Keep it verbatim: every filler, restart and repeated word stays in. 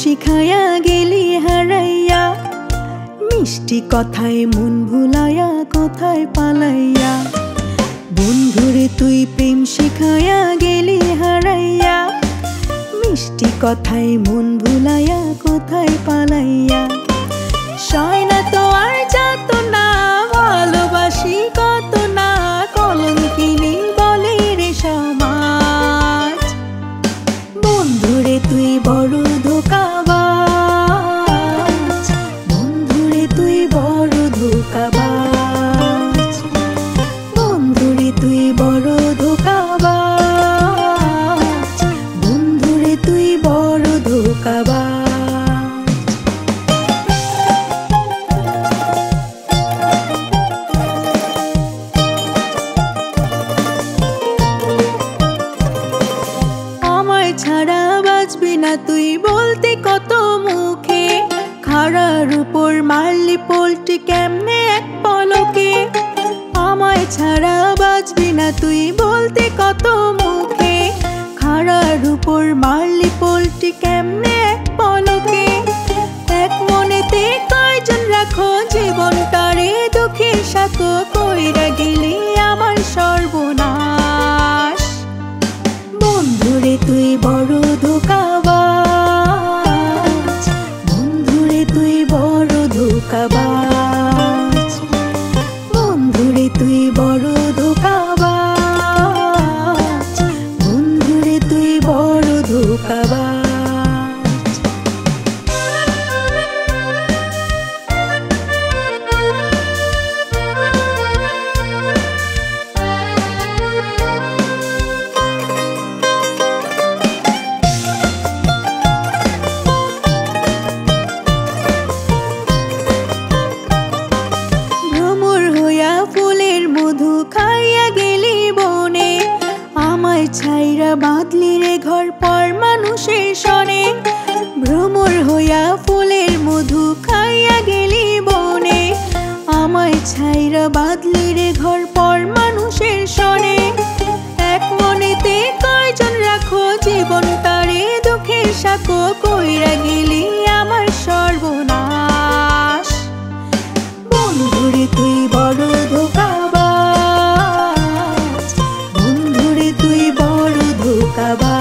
শিখায়া গেলি হারাইয়া, মিষ্টি কথায় মন ভুলাইয়া কথায় পালাইয়া। বন্ধুরে তুই প্রেম শিখায়া গেলি হারাইয়া, মিষ্টি কথায় মন ভুলাইয়া কথায় পালাইয়া। সয় না তো আর যাত না, ভালোবাসি কত না, কলম কিনি বলে রে সমাজ। বন্ধুরে তুই বড় ধোঁকাবাজ, বন্ধুরে তুই বড় ধোঁকাবাজ, বন্ধুরে তুই বড় ধোঁকাবাজ, বন্ধুরে তুই বড় ধোঁকাবাজ। ছাড়া বাজবি না তুই বলতে কত মুখে, খাড়ার উপর মারলি পোল্টি কেমনে এক পলকে। আমায় ছাড়া বাজবি না তুই বলতে কত মুখে, খাড়ার উপর মারলি পোল্টি কেমনে এক পলকে। এক মনেতে কয়জন রাখো জীবনটারে দুঃখে সাথে, কইরা গেলি আমার সর্বনাশ। বন্ধুরে তুই বড় ধোঁকাবাজ, বন্ধুরে তুই বড় ধোঁকাবাজ, বন্ধুরে তুই বড় ধোঁকাবাজ, বন্ধুরে তুই বড় ধোঁকাবাজ। ছাইরা বাঁধলি রে ঘর পর মানুষের সনে, ভ্রমর হইয়া ফুলের মধু খাইয়া গেলি বনে। আমায় ছাইরা বাঁধলি রে ঘর পর মানুষের সনে, এক মনেতে কয়জন রাখো জীবনটারে দুঃখের সাথে, কইরা গেলি আমার সর্বনাশ। বন্ধুরে তুই বড় ধোঁকাবাজ, তুই বড় ধোঁকাবাজ।